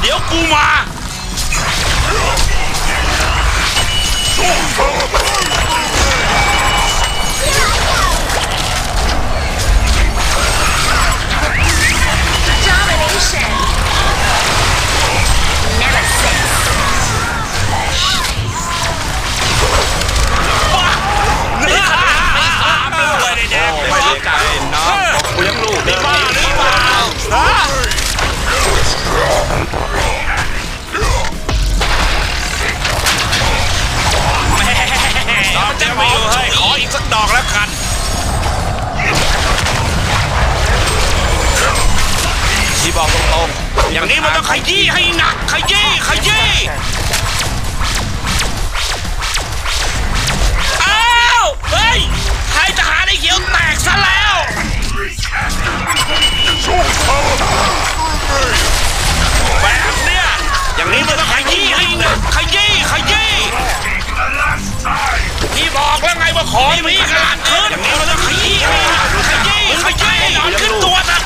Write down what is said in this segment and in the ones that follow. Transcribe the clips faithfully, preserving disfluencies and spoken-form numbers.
เดี๋ยวกูมาอย่างนี้มันต้องขยี้ให้หนักขยี้ขยี้อ้าวเฮ้ยใครจะหาได้เขียวแตกซะแล้วแบบเนี้ยอย่างนี้มันต้องขยี้ให้หนักขยี้ขยี้ที่บอกแล้วไงว่าขอมีการขึ้นอย่างนี้มันต้องขยี้ให้หนักขยี้ขยี้นอนขึ้นตัวนะ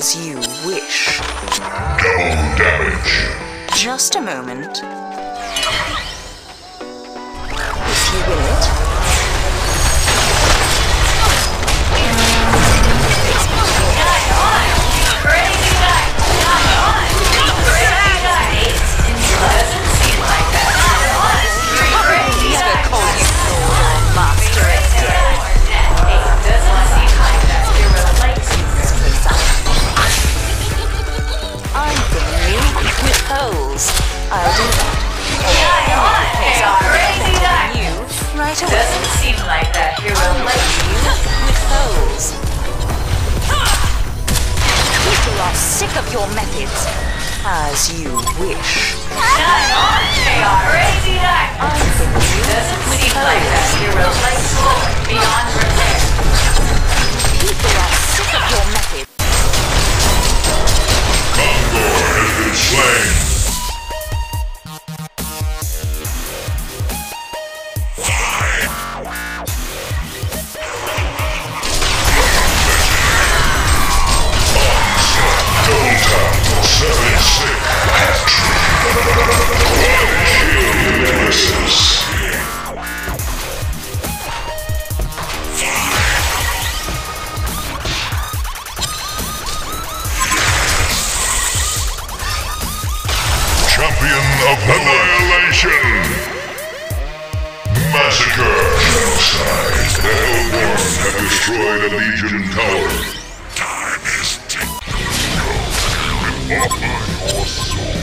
As you wish. No damage. Just a moment. If you will it. Crazy guy. Crazy guy. Pleasant seem like that. Crazy guy. are sick of your methods. As you wish. Shine on, J R! Crazy night! I think you need players, heroes like soul, beyond repair. People are sick of your methods. Condor has been slain! Of annihilation! Massacre! Genocide! The Hellborn have destroyed a Legion tower. Time is ticking. Rip off your soul.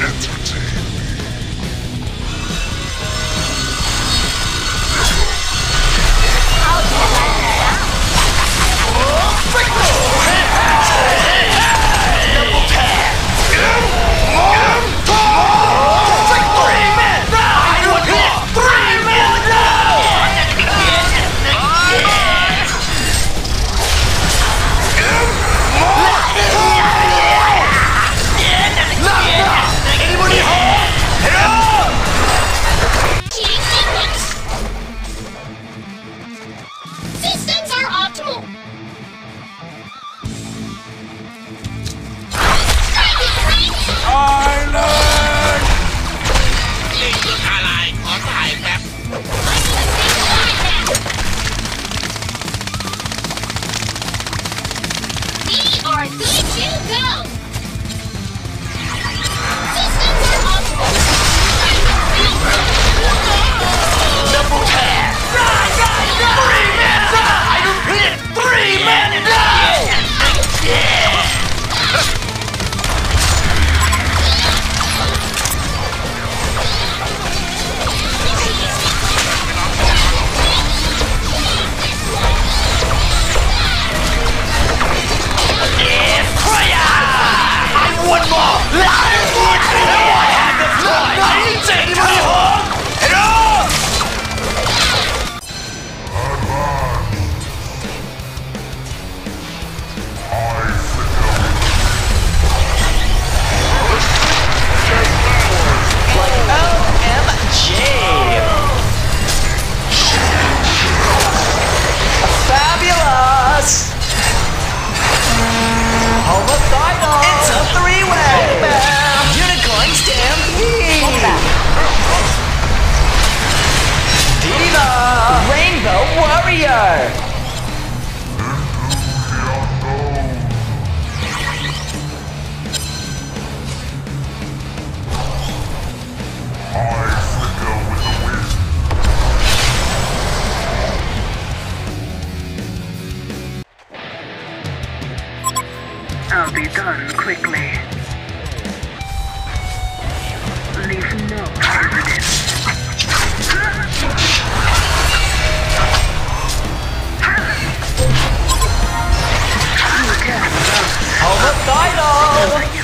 Entertain me. How do you like that? Oh, break the door! Double tap! I'll be done quickly. Leave no evidence. Hold up, Dino!